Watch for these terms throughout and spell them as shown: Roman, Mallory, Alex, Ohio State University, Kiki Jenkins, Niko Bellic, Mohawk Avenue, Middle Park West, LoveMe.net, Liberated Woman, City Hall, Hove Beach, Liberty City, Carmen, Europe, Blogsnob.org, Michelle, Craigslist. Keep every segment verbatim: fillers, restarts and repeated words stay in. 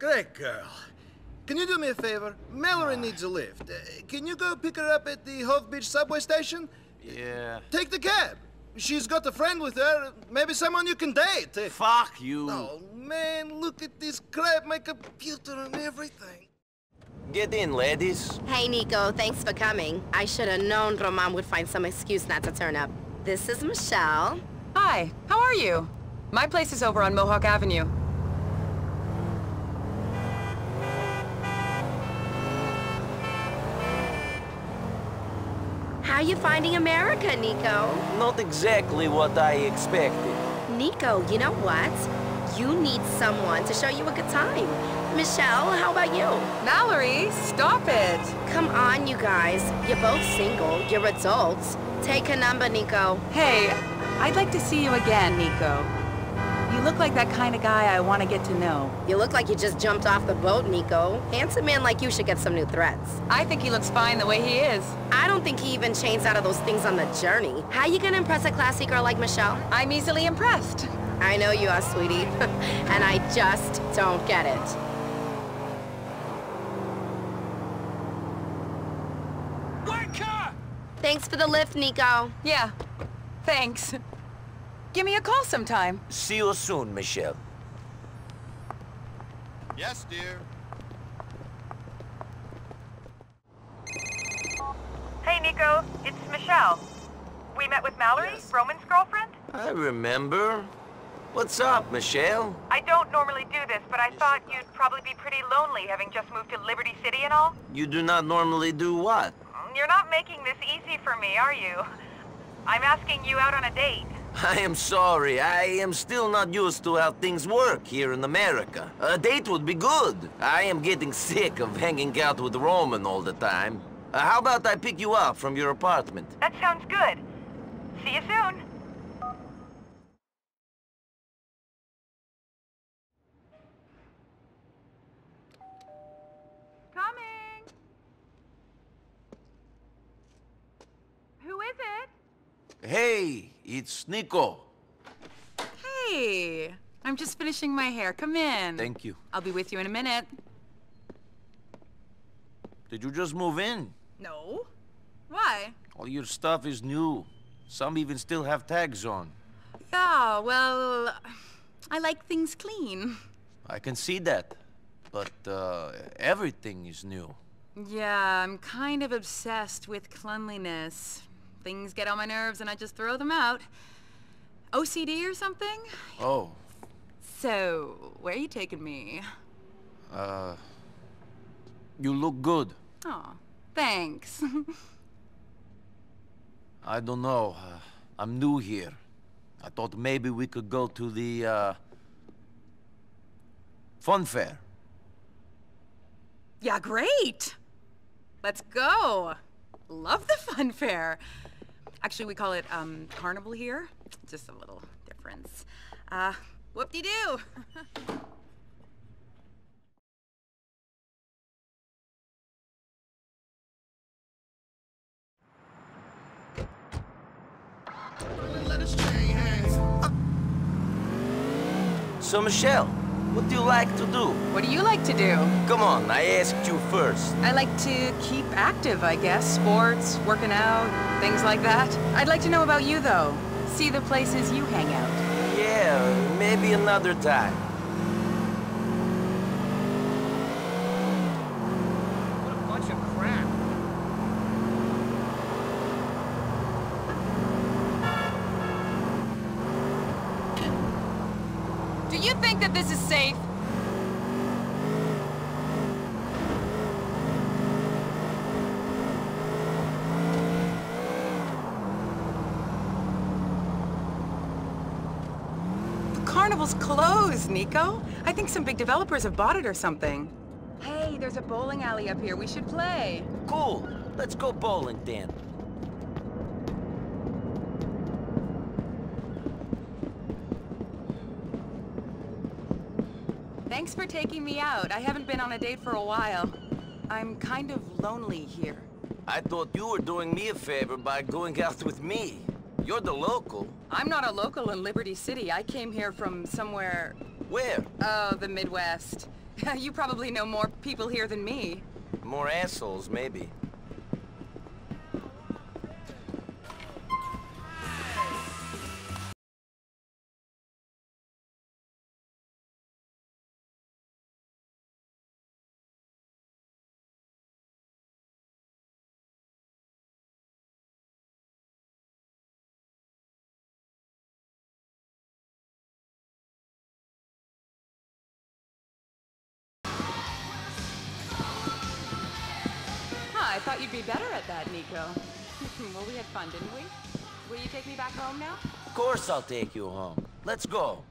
Great girl. Can you do me a favor? Mallory needs a lift. Uh, can you go pick her up at the Hove Beach subway station? Yeah. Take the cab. She's got a friend with her. Maybe someone you can date. Fuck you. Oh, man, look at this crap. My computer and everything. Get in, ladies. Hey, Niko. Thanks for coming. I should have known Roman would find some excuse not to turn up. This is Michelle. Hi. How are you? My place is over on Mohawk Avenue. How are you finding America, Niko? Not exactly what I expected. Niko, you know what? You need someone to show you a good time. Michelle, how about you? Mallory, stop it. Come on, you guys. You're both single. You're adults. Take a number, Niko. Hey, I'd like to see you again, Niko. You look like that kind of guy I want to get to know. You look like you just jumped off the boat, Niko. Handsome man like you should get some new threats. I think he looks fine the way he is. I don't think he even changed out of those things on the journey. How you gonna impress a classy girl like Michelle? I'm easily impressed. I know you are, sweetie. And I just don't get it. White car! Thanks for the lift, Niko. Yeah, thanks. Give me a call sometime. See you soon, Michelle. Yes, dear. Hey, Niko. It's Michelle. We met with Mallory, yes. Roman's girlfriend? I remember. What's up, Michelle? I don't normally do this, but I thought you'd probably be pretty lonely having just moved to Liberty City and all. You do not normally do what? You're not making this easy for me, are you? I'm asking you out on a date. I am sorry. I am still not used to how things work here in America. A date would be good. I am getting sick of hanging out with Roman all the time. Uh, how about I pick you up from your apartment? That sounds good. See you soon. Coming! Who is it? Hey, it's Niko. Hey, I'm just finishing my hair. Come in. Thank you. I'll be with you in a minute. Did you just move in? No. Why? All your stuff is new. Some even still have tags on. Yeah, well, I like things clean. I can see that. But uh, everything is new. Yeah, I'm kind of obsessed with cleanliness. Things get on my nerves and I just throw them out. O C D or something? Oh. So, where are you taking me? Uh, you look good. Oh, thanks. I don't know. Uh, I'm new here. I thought maybe we could go to the, uh, fun fair. Yeah, great! Let's go! Love the fun fair! Actually, we call it, um, carnival here. Just a little difference. Uh, whoop-de-doo! So, Michelle, what do you like to do? What do you like to do? Come on, I asked you first. I like to keep active, I guess. Sports, working out, things like that. I'd like to know about you, though. See the places you hang out. Yeah, maybe another time. What a bunch of crap. Do you think that this is safe? The carnival's closed, Niko. I think some big developers have bought it or something. Hey, there's a bowling alley up here. We should play. Cool. Let's go bowling, Dan. Thanks for taking me out. I haven't been on a date for a while. I'm kind of lonely here. I thought you were doing me a favor by going out with me. You're the local. I'm not a local in Liberty City. I came here from somewhere... Where? Oh, the Midwest. You probably know more people here than me. More assholes, maybe. I thought you'd be better at that, Niko. Well, we had fun, didn't we? Will you take me back home now? Of course I'll take you home. Let's go.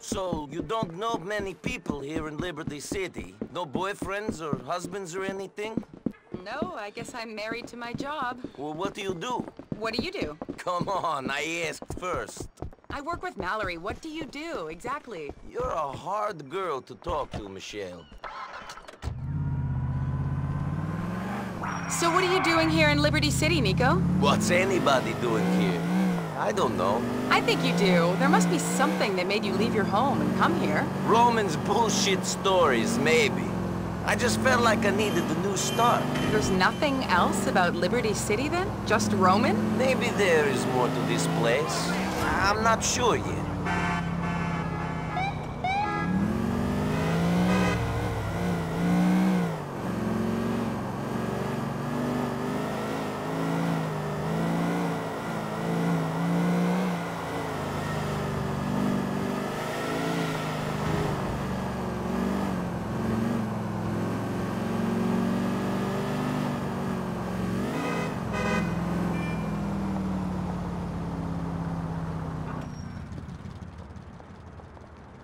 So, you don't know many people here in Liberty City? No boyfriends or husbands or anything? No, I guess I'm married to my job. Well, what do you do? What do you do? Come on, I asked first. I work with Mallory. What do you do, exactly? You're a hard girl to talk to, Michelle. So what are you doing here in Liberty City, Niko? What's anybody doing here? I don't know. I think you do. There must be something that made you leave your home and come here. Roman's bullshit stories, maybe. I just felt like I needed a new start. There's nothing else about Liberty City then? Just Roman? Maybe there is more to this place. I'm not sure yet.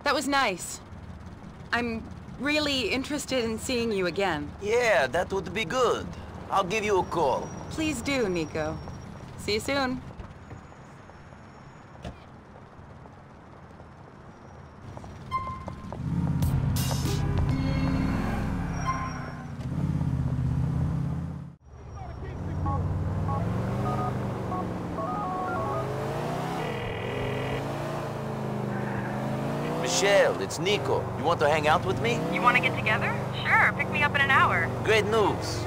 That was nice. I'm really interested in seeing you again. Yeah, that would be good. I'll give you a call. Please do, Niko. See you soon. Michelle, it's Niko. You want to hang out with me? You want to get together? Sure, pick me up in an hour. Great news.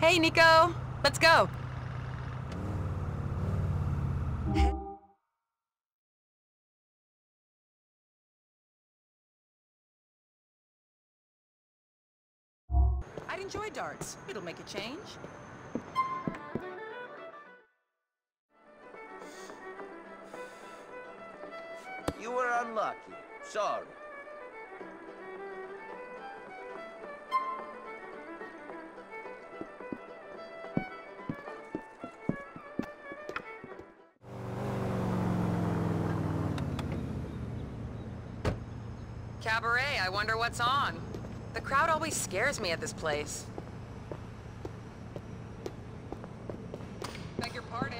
Hey, Niko. Let's go. I'd enjoy darts. It'll make a change. You were unlucky. Sorry. Cabaret, I wonder what's on. The crowd always scares me at this place. Beg your pardon.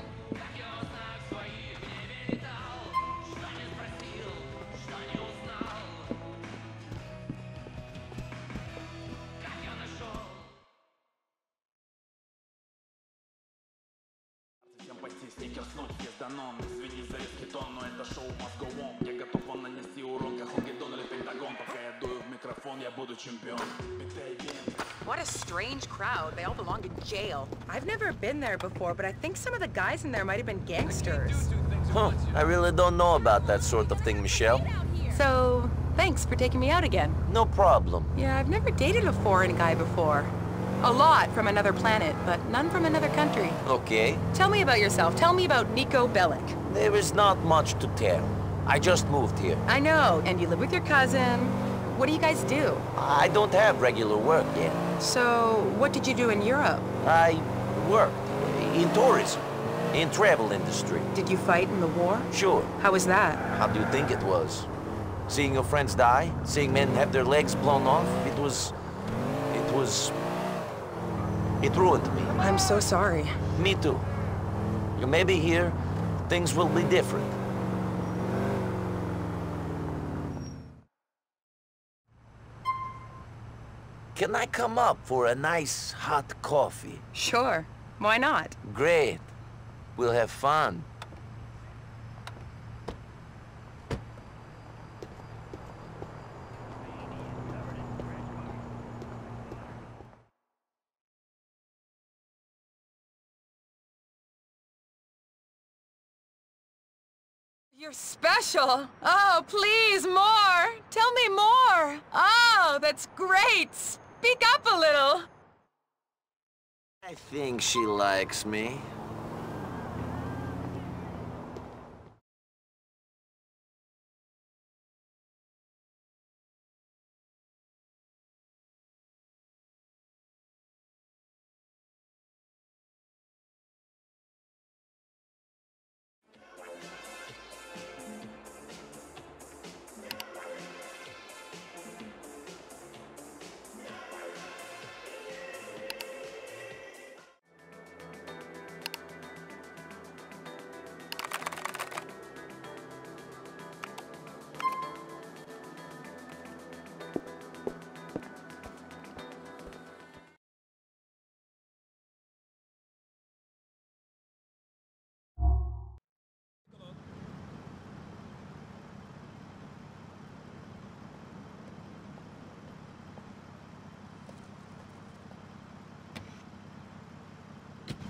What a strange crowd. They all belong in jail. I've never been there before, but I think some of the guys in there might have been gangsters. Huh. I really don't know about that sort of thing, Michelle. So, thanks for taking me out again. No problem. Yeah, I've never dated a foreign guy before. A lot from another planet, but none from another country. Okay. Tell me about yourself. Tell me about Niko Bellic. There is not much to tell. I just moved here. I know. And you live with your cousin. What do you guys do? I don't have regular work yet. So, what did you do in Europe? I worked in tourism, in travel industry. Did you fight in the war? Sure. How was that? How do you think it was? Seeing your friends die, seeing men have their legs blown off, it was... it was... It ruined me. I'm so sorry. Me too. You may be here, things will be different. Can I come up for a nice hot coffee? Sure. Why not? Great. We'll have fun. You're special. Oh, please, more. Tell me more. Oh, that's great. Speak up a little. I think she likes me.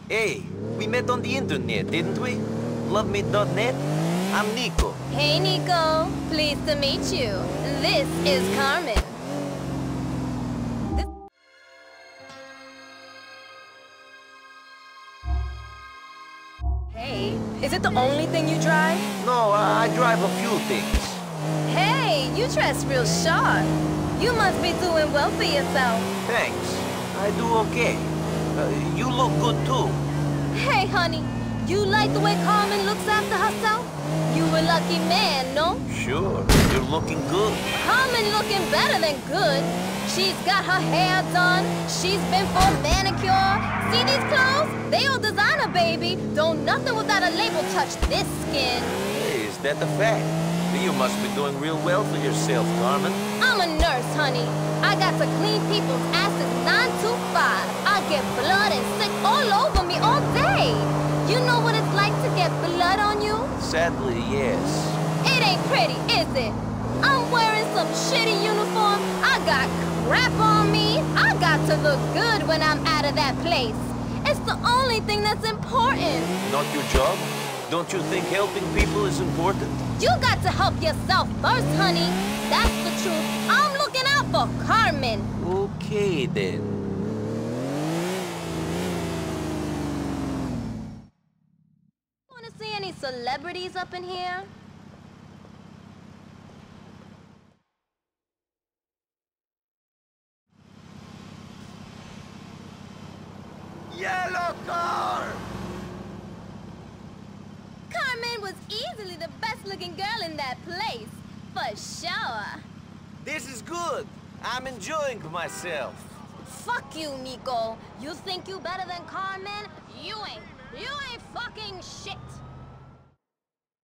Hey, we met on the internet, didn't we? Love Me dot net? I'm Niko. Hey, Niko. Pleased to meet you. This is Carmen. This hey, is it the only thing you drive? No, I drive a few things. Hey, you dress real sharp. You must be doing well for yourself. Thanks. I do okay. Uh, you look good, too. Hey, honey. You like the way Carmen looks after herself? You a lucky man, no? Sure. You're looking good. Carmen looking better than good. She's got her hair done. She's been for a manicure. See these clothes? They all designer, baby. Don't nothing without a label touch this skin. Hey, is that the fact? You must be doing real well for yourself, Carmen. I'm a nurse, honey. I got to clean people's asses nine to five. I get blood and sick all over me all day. You know what it's like to get blood on you? Sadly, yes. It ain't pretty, is it? I'm wearing some shitty uniform. I got crap on me. I got to look good when I'm out of that place. It's the only thing that's important. Not your job? Don't you think helping people is important? You got to help yourself first, honey. That's the truth. I'm looking out for Carmen. Okay, then. Want to see any celebrities up in here? Yellow car! Carmen was easily the best-looking girl in that place, for sure. This is good. I'm enjoying myself. Fuck you, Niko. You think you better than Carmen? You ain't. You ain't fucking shit.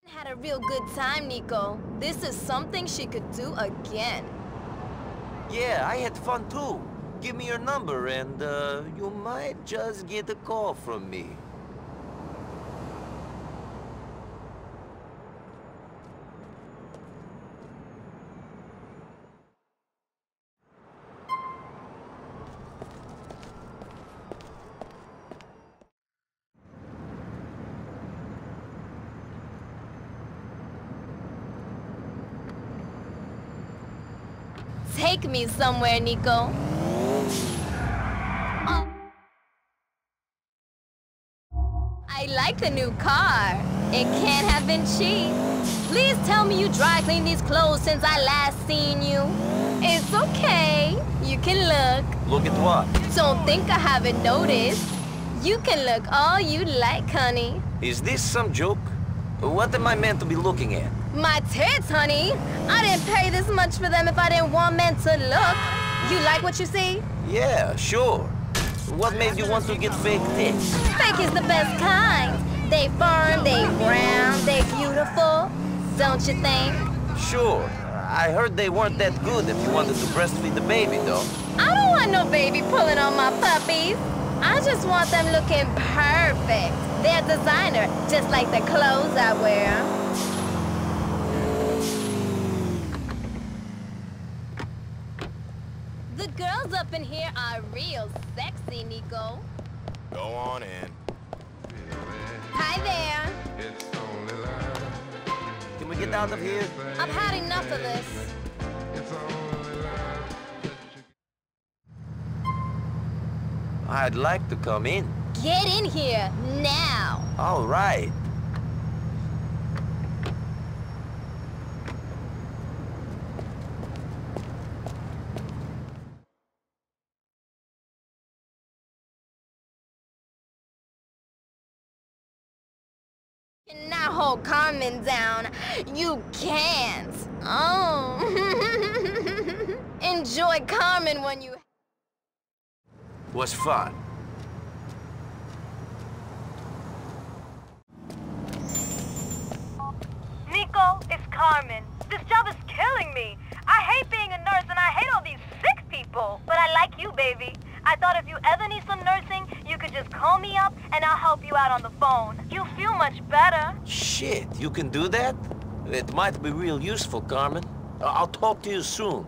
Had a real good time, Niko. This is something she could do again. Yeah, I had fun too. Give me your number and uh, you might just get a call from me. Take me somewhere, Niko. Oh. I like the new car. It can't have been cheap. Please tell me you dry cleaned these clothes since I last seen you. It's okay. You can look. Look at what? Don't think I haven't noticed. You can look all you like, honey. Is this some joke? What am I meant to be looking at? My tits, honey. I didn't pay this much for them if I didn't want men to look. You like what you see? Yeah, sure. What made you want to get fake tits? Fake is the best kind. They firm, they round, they beautiful. Don't you think? Sure. I heard they weren't that good if you wanted to breastfeed the baby, though. I don't want no baby pulling on my puppies. I just want them looking perfect. They're designer, just like the clothes I wear. The girls up in here are real sexy, Niko. Go on in. Hi there. Can we get out of here? I've had enough of this. I'd like to come in. Get in here, now. All right. Hold Carmen down. You can't. Oh. Enjoy Carmen when you... Was fun. Niko, it's Carmen. This job is killing me. I hate being a nurse and I hate all these sick people. But I like you, baby. I thought if you ever need some nursing, you could just call me up and I'll help you out on the phone. You'll feel much better. Shit, you can do that? It might be real useful, Carmen. I'll talk to you soon.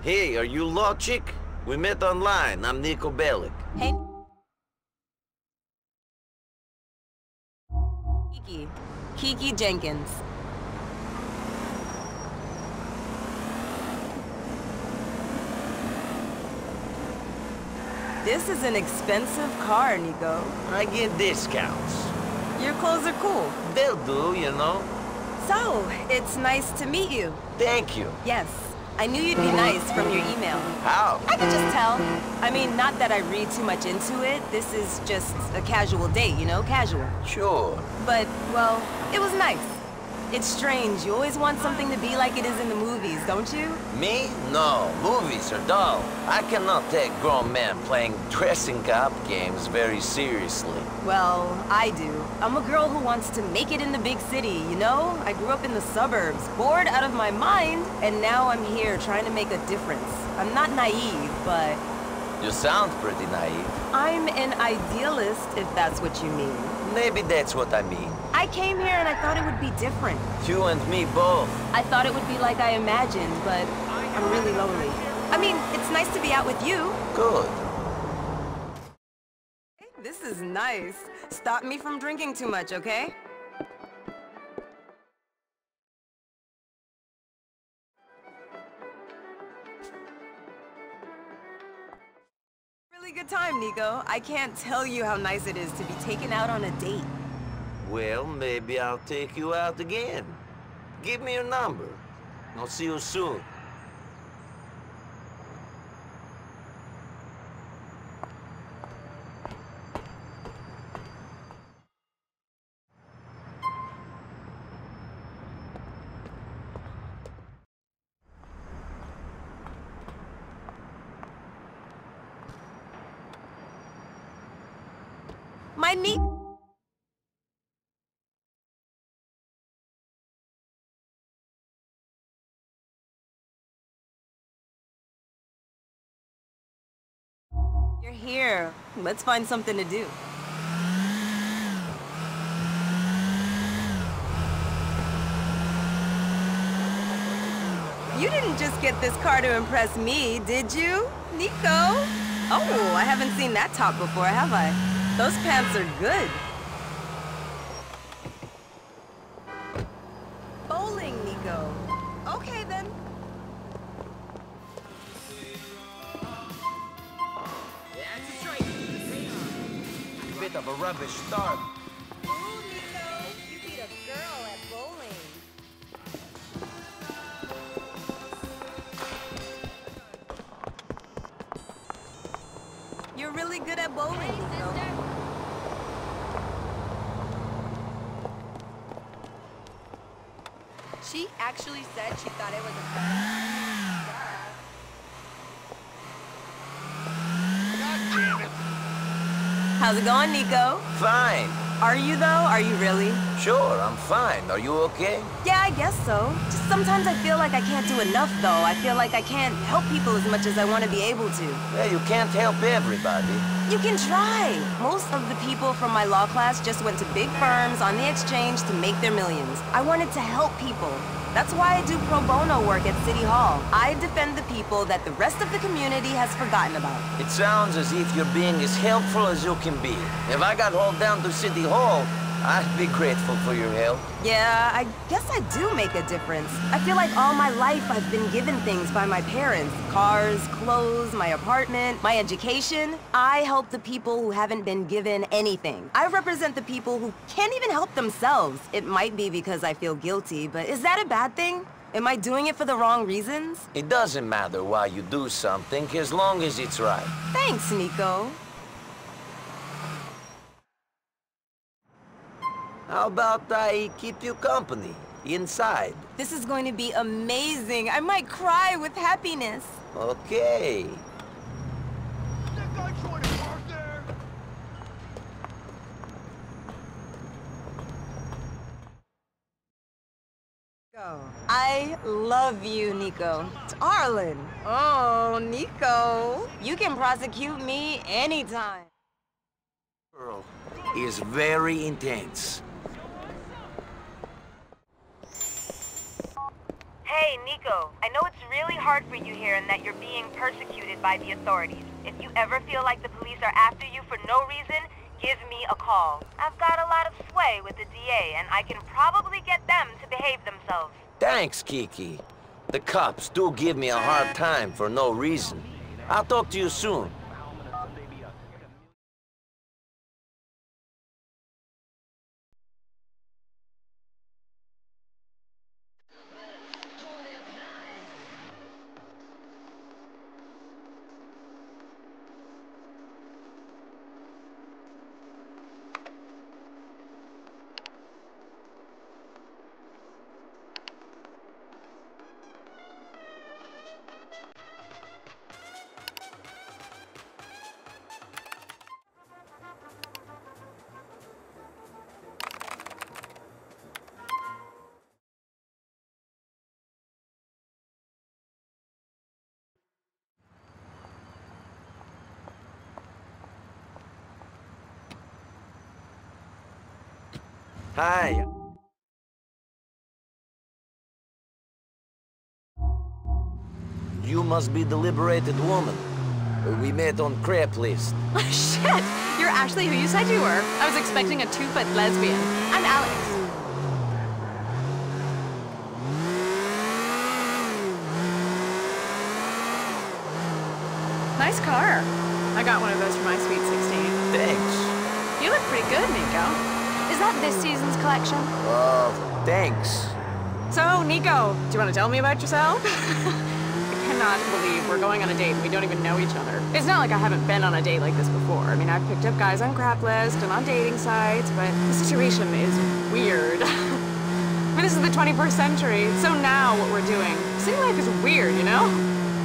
Hey, are you Law Chick? We met online. I'm Niko Bellic. Hey. Kiki. Kiki Jenkins. This is an expensive car, Niko. I get discounts. Your clothes are cool. They'll do, you know. So, it's nice to meet you. Thank you. Yes. I knew you'd be nice from your email. How? I could just tell. I mean, not that I read too much into it. This is just a casual date, you know? Casual. Sure. But, well, it was nice. It's strange. You always want something to be like it is in the movies, don't you? Me? No. Movies are dull. I cannot take grown men playing dressing up games very seriously. Well, I do. I'm a girl who wants to make it in the big city, you know? I grew up in the suburbs, bored out of my mind, and now I'm here trying to make a difference. I'm not naive, but... You sound pretty naive. I'm an idealist, if that's what you mean. Maybe that's what I mean. I came here and I thought it would be different. You and me both. I thought it would be like I imagined, but I'm really lonely. I mean, it's nice to be out with you. Good. Hey, this is nice. Stop me from drinking too much, okay? Really good time, Niko. I can't tell you how nice it is to be taken out on a date. Well, maybe I'll take you out again. Give me your number. I'll see you soon. My knee... You're here. Let's find something to do. You didn't just get this car to impress me, did you? Niko. Oh, I haven't seen that top before, have I? Those pants are good. Bowling, Niko. Okay, then. That's a strike. A bit of a rubbish start. Good at bowling. Hey, sister. She actually said she thought it was a bad idea. God damn it. How's it going, Niko? Fine. Are you though? Are you really? Sure, I'm fine. Are you okay? Yeah, I guess so. Just sometimes I feel like I can't do enough though. I feel like I can't help people as much as I want to be able to. Well, you can't help everybody. You can try. Most of the people from my law class just went to big firms on the exchange to make their millions. I wanted to help people. That's why I do pro bono work at City Hall. I defend the people that the rest of the community has forgotten about. It sounds as if you're being as helpful as you can be. If I got hauled down to City Hall, I'd be grateful for your help. Yeah, I guess I do make a difference. I feel like all my life I've been given things by my parents. Cars, clothes, my apartment, my education. I help the people who haven't been given anything. I represent the people who can't even help themselves. It might be because I feel guilty, but is that a bad thing? Am I doing it for the wrong reasons? It doesn't matter why you do something, as long as it's right. Thanks, Niko. How about I keep you company inside? This is going to be amazing. I might cry with happiness. Okay. That guy trying to park there. Go. I love you, Niko. Darling. Oh, Niko. You can prosecute me anytime. Girl is very intense. Hey, Niko, I know it's really hard for you here and that you're being persecuted by the authorities. If you ever feel like the police are after you for no reason, give me a call. I've got a lot of sway with the D A, and I can probably get them to behave themselves. Thanks, Kiki. The cops do give me a hard time for no reason. I'll talk to you soon. Hi. You must be the Liberated Woman. We met on Craigslist. Oh, shit! You're actually who you said you were. I was expecting a two-foot lesbian. I'm Alex. Nice car. I got one of those for my sweet sixteen. Thanks. You look pretty good, Niko. Is that this season's collection? Oh, uh, thanks. So, Niko, do you want to tell me about yourself? I cannot believe we're going on a date and we don't even know each other. It's not like I haven't been on a date like this before. I mean, I've picked up guys on Craigslist and on dating sites, but the situation is weird. But this is the twenty-first century, so now what we're doing. City life is weird, you know?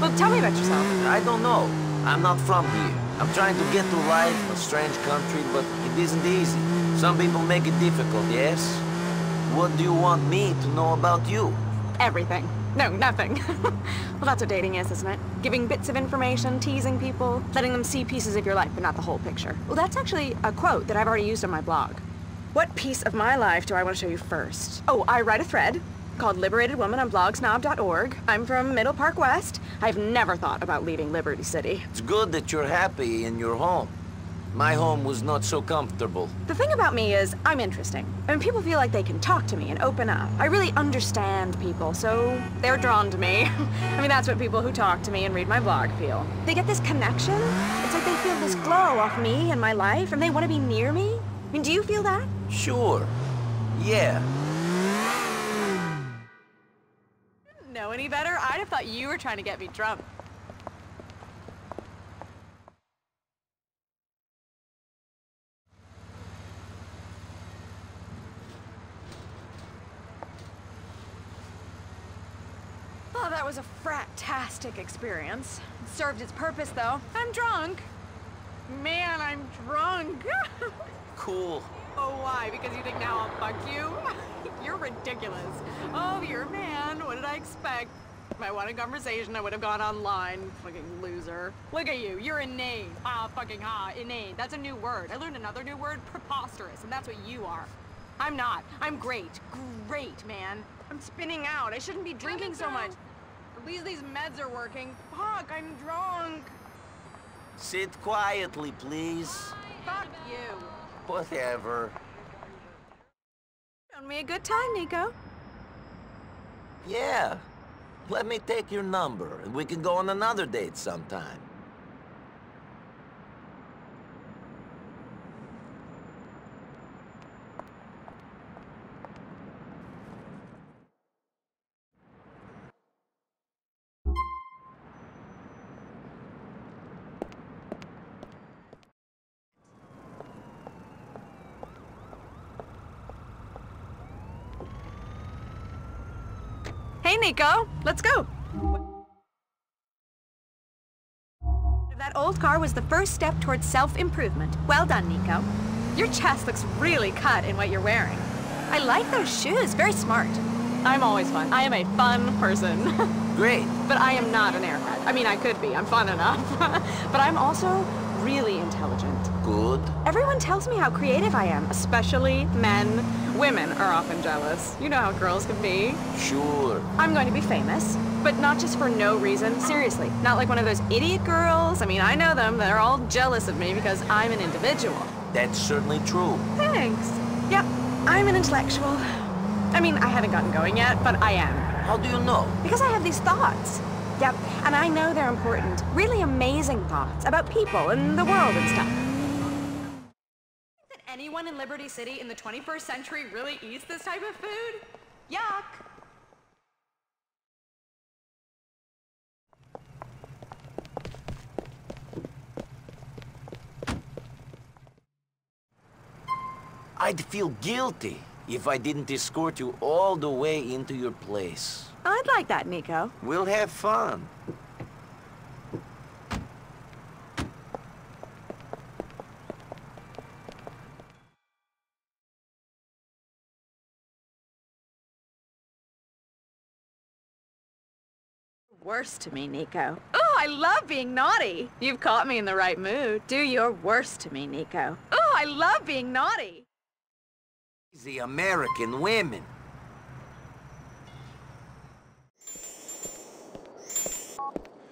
Well, tell me about yourself. I don't know. I'm not from here. I'm trying to get to life in a strange country, but it isn't easy. Some people make it difficult, yes? What do you want me to know about you? Everything. No, nothing. Well, that's what dating is, isn't it? Giving bits of information, teasing people, letting them see pieces of your life, but not the whole picture. Well, that's actually a quote that I've already used on my blog. What piece of my life do I want to show you first? Oh, I write a thread, called Liberated Woman on Blogsnob dot org. I'm from Middle Park West. I've never thought about leaving Liberty City. It's good that you're happy in your home. My home was not so comfortable. The thing about me is, I'm interesting. I mean, people feel like they can talk to me and open up. I really understand people, so they're drawn to me. I mean, that's what people who talk to me and read my blog feel. They get this connection. It's like they feel this glow off me and my life, and they want to be near me. I mean, do you feel that? Sure. Yeah. I didn't know any better. I'd have thought you were trying to get me drunk. That was a fratastic experience. It served its purpose, though. I'm drunk. Man, I'm drunk. Cool. Oh, why? Because you think now I'll fuck you? You're ridiculous. Oh, you're a man. What did I expect? If I wanted conversation, I would have gone online. Fucking loser. Look at you. You're inane. Ah, fucking ha. Inane. That's a new word. I learned another new word. Preposterous. And that's what you are. I'm not. I'm great. Great, man. I'm spinning out. I shouldn't be drinking so much. At least these meds are working. Fuck, I'm drunk. Sit quietly, please. Fuck you. Whatever. Found me a good time, Niko. Yeah. Let me take your number, and we can go on another date sometime. Hey, Niko, let's go. That old car was the first step towards self-improvement. Well done, Niko. Your chest looks really cut in what you're wearing. I like those shoes. Very smart. I'm always fun. I am a fun person. Great. But I am not an airhead. I mean, I could be. I'm fun enough. But I'm also really intelligent. Good. Everyone tells me how creative I am, especially men. Women are often jealous. You know how girls can be. Sure. I'm going to be famous, but not just for no reason. Seriously, not like one of those idiot girls. I mean, I know them. They're all jealous of me because I'm an individual. That's certainly true. Thanks. Yep, I'm an intellectual. I mean, I haven't gotten going yet, but I am. How do you know? Because I have these thoughts. Yep, and I know they're important. Really amazing thoughts about people and the world and stuff. Anyone in Liberty City in the twenty-first century really eats this type of food? Yuck! I'd feel guilty if I didn't escort you all the way into your place. I'd like that, Niko. We'll have fun. Worst to me, Niko. Oh, I love being naughty. You've caught me in the right mood. Do your worst to me, Niko. Oh, I love being naughty. The American women.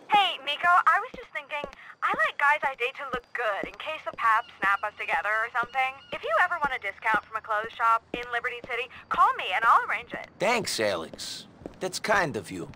Hey, Niko, I was just thinking, I like guys I date to look good in case the paps snap us together or something. If you ever want a discount from a clothes shop in Liberty City, call me and I'll arrange it. Thanks, Alex. That's kind of you.